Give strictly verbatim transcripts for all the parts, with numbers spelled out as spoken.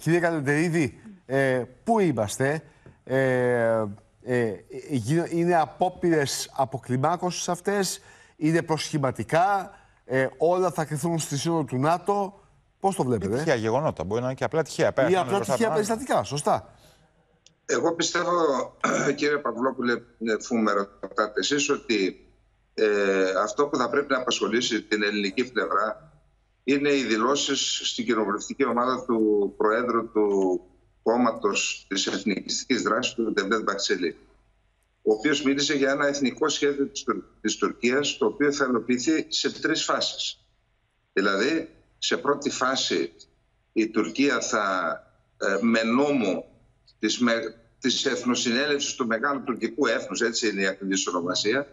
Κύριε Καλεντερίδη, ε, πού είμαστε, ε, ε, είναι απόπειρες αποκλιμάκωσης αυτές, είναι προσχηματικά, ε, όλα θα κρυθούν στη σύνοδο του ΝΑΤΟ. Πώς το βλέπετε? Είναι τυχαία γεγονότα, μπορεί να είναι και απλά τυχαία. Ή απλά τυχαία περιστατικά, σωστά. Εγώ πιστεύω, κύριε Παυλόπουλε, αφού με ρωτάτε εσείς, ότι ε, αυτό που θα πρέπει να απασχολήσει την ελληνική πλευρά είναι οι δηλώσεις στην κοινοβουλευτική ομάδα του Προέδρου του Κόμματος της Εθνικιστικής Δράσης, του Ντεβλέτ Μπαχτσελί, ο οποίος μίλησε για ένα εθνικό σχέδιο της, Τουρ... της Τουρκίας, το οποίο θα υλοποιηθεί σε τρεις φάσεις. Δηλαδή, σε πρώτη φάση η Τουρκία θα ε, με νόμο της, με, της Εθνοσυνέλευσης του Μεγάλου Τουρκικού Έθνους, έτσι είναι η ακριβής ονομασία,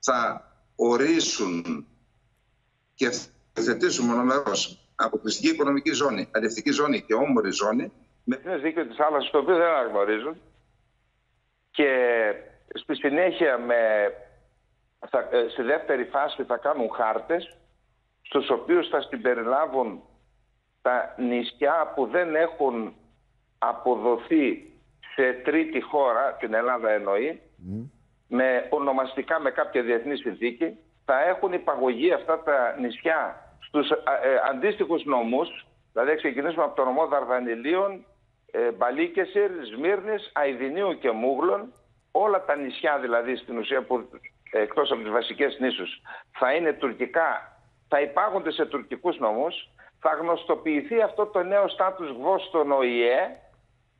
θα ορίσουν και θα θετήσουν μονομερώς αποκλειστική οικονομική ζώνη, αλληλευτική ζώνη και όμορη ζώνη, με ένα δίκαιο της θάλασσας το οποίο δεν αναγνωρίζουν, και στη συνέχεια με, θα, στη δεύτερη φάση θα κάνουν χάρτες στους οποίους θα συμπεριλάβουν τα νησιά που δεν έχουν αποδοθεί σε τρίτη χώρα, την Ελλάδα εννοεί, mm. με ονομαστικά με κάποια διεθνή συνθήκη, θα έχουν υπαγωγή αυτά τα νησιά στους ε, αντίστοιχους νομούς, δηλαδή ξεκινήσουμε από το νομό Δαρδανελίων, ε, Μπαλίκεσιρ, Σμύρνης, Αϊδινίου και Μούγλων, όλα τα νησιά δηλαδή στην ουσία που ε, εκτός από τις βασικές νήσους θα είναι τουρκικά, θα υπάγονται σε τουρκικούς νομούς, θα γνωστοποιηθεί αυτό το νέο στάτους γκβο στον Ο Υ Ε,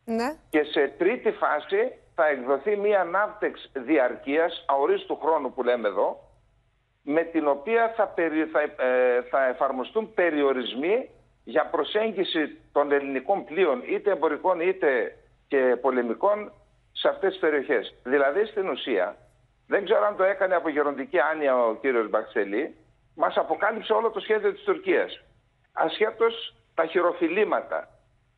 ναι, και σε τρίτη φάση θα εκδοθεί μία ναύτεξ διαρκείας, αορίστου χρόνου που λέμε εδώ, με την οποία θα, περι, θα, ε, θα εφαρμοστούν περιορισμοί για προσέγγιση των ελληνικών πλοίων, είτε εμπορικών είτε και πολεμικών, σε αυτές τις περιοχές. Δηλαδή στην ουσία, δεν ξέρω αν το έκανε από γεροντική άνοια ο κύριος Μπαχτσελί, μας αποκάλυψε όλο το σχέδιο της Τουρκίας. Ασχέτως τα χειροφυλήματα,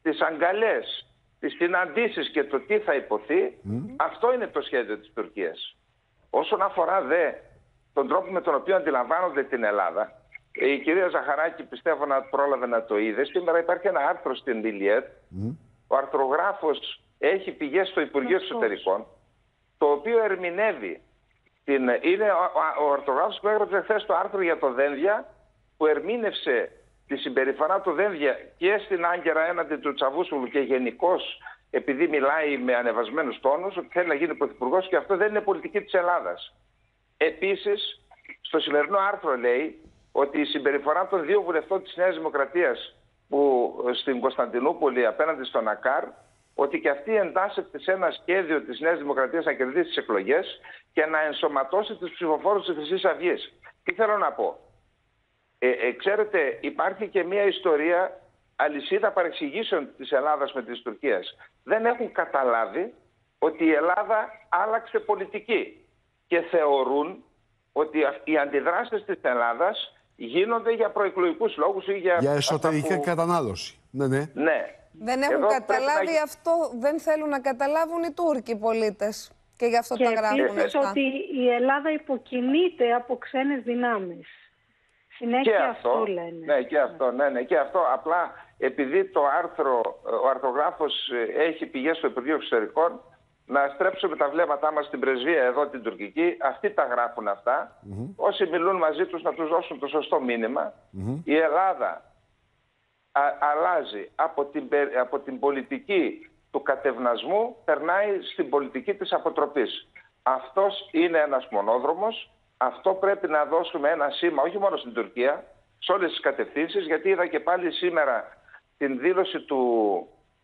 τις αγκαλές, τις συναντήσεις και το τι θα υποθεί, mm. αυτό είναι το σχέδιο της Τουρκίας. Όσον αφορά δε τον τρόπο με τον οποίο αντιλαμβάνονται την Ελλάδα, η κυρία Ζαχαράκη πιστεύω να πρόλαβε να το είδε. Σήμερα υπάρχει ένα άρθρο στην Μπιλιέτ, mm. ο αρθρογράφος έχει πηγές στο Υπουργείο mm. Εσωτερικών, το οποίο ερμηνεύει. Την... Είναι ο, ο αρθρογράφος που έγραψε χθες το άρθρο για το Δένδια, που ερμήνευσε τη συμπεριφορά του Δένδια και στην Άγκυρα έναντι του Τσαβούσογλου και γενικώς, επειδή μιλάει με ανεβασμένους τόνους, ότι θέλει να γίνει πρωθυπουργός, και αυτό δεν είναι πολιτική της Ελλάδας. Επίσης, στο σημερινό άρθρο λέει ότι η συμπεριφορά των δύο βουλευτών της Νέας Δημοκρατίας που στην Κωνσταντινούπολη απέναντι στον Ακάρ, ότι και αυτή εντάσσεται σε ένα σχέδιο της Νέας Δημοκρατίας να κερδίσει τις εκλογές και να ενσωματώσει τους ψηφοφόρους της Χρυσής Αυγής. Τι θέλω να πω. Ε, ε, ξέρετε, υπάρχει και μια ιστορία αλυσίδα παρεξηγήσεων της Ελλάδας με της Τουρκίας. Δεν έχουν καταλάβει ότι η Ελλάδα άλλαξε πολιτική και θεωρούν ότι οι αντιδράσεις της Ελλάδας γίνονται για προεκλογικούς λόγους ή για... Για εσωτερική που... κατανάλωση. Ναι, ναι. ναι. Δεν έχουν εδώ καταλάβει να... αυτό, δεν θέλουν να καταλάβουν οι Τούρκοι πολίτες. Και γι' αυτό και τα γράφουν αυτά. Ότι η Ελλάδα υποκινείται από ξένες δυνάμεις. Συνέχεια και αυτό, αυτό λένε. Ναι, και αυτό, ναι, ναι, και αυτό. Απλά επειδή το άρθρο, ο αρθρογράφος έχει πηγές στο Υπουργείο Εξωτερικών, να στρέψουμε τα βλέμματά μας στην πρεσβεία εδώ την τουρκική. Αυτοί τα γράφουν αυτά. Mm-hmm. Όσοι μιλούν μαζί τους να τους δώσουν το σωστό μήνυμα. Mm-hmm. Η Ελλάδα... Α, αλλάζει από την, από την πολιτική του κατευνασμού, περνάει στην πολιτική της αποτροπής. Αυτός είναι ένας μονόδρομος. Αυτό πρέπει να δώσουμε ένα σήμα, όχι μόνο στην Τουρκία, σε όλες τις κατευθύνσεις, γιατί είδα και πάλι σήμερα την δήλωση του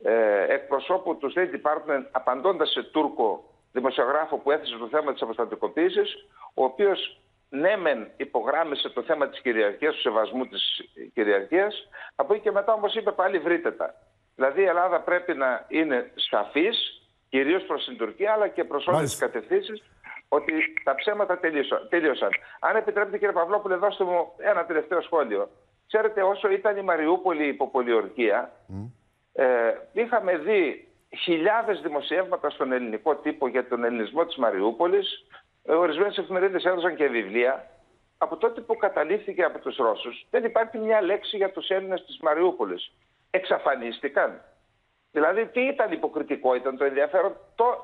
ε, εκπροσώπου του Στέντι Πάρκουνεν, απαντώντας σε Τούρκο δημοσιογράφο που έθεσε το θέμα της αποστατικοποίησης, ο οποίος ναι μεν υπογράμμισε το θέμα της κυριαρχίας, του σεβασμού της κυριαρχίας, από εκεί και μετά όμως είπε πάλι βρείτε τα. Δηλαδή η Ελλάδα πρέπει να είναι σαφής, κυρίως προς την Τουρκία, αλλά και προς όλες τις κατευθύνσεις, ότι τα ψέματα τελείωσαν. Αν επιτρέπετε κύριε Παυλόπουλε, δώστε μου ένα τελευταίο σχόλιο. Ξέρετε, όσο ήταν η Μαριούπολη υποπολιορκία, mm. ε, είχαμε δει χιλιάδες δημοσιεύματα στον ελληνικό τύπο για τον ελληνισμό της Μαριούπολης. Ορισμένες εφημερίδες έδωσαν και βιβλία. Από τότε που καταλήφθηκε από τους Ρώσους, δεν υπάρχει μια λέξη για τους Έλληνες της Μαριούπολης. Εξαφανίστηκαν. Δηλαδή τι ήταν υποκριτικό ήταν το ενδιαφέρον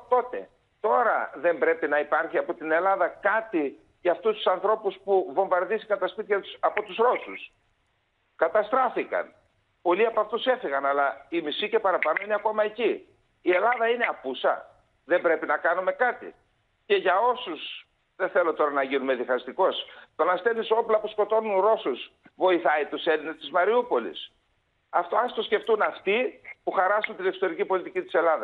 τότε. Τώρα δεν πρέπει να υπάρχει από την Ελλάδα κάτι για αυτούς τους ανθρώπους που βομβαρδίστηκαν τα σπίτια τους από τους Ρώσους. Καταστράφηκαν. Πολλοί από αυτούς έφυγαν, αλλά οι μισοί και παραπάνω είναι ακόμα εκεί. Η Ελλάδα είναι απούσα. Δεν πρέπει να κάνουμε κάτι. Και για όσους, δεν θέλω τώρα να γίνουμε διχαστικός, το να στέλνεις όπλα που σκοτώνουν Ρώσους βοηθάει τους Έλληνες της Μαριούπολης. Αυτό ας το σκεφτούν αυτοί που χαράσουν την εξωτερική πολιτική της Ελλάδας.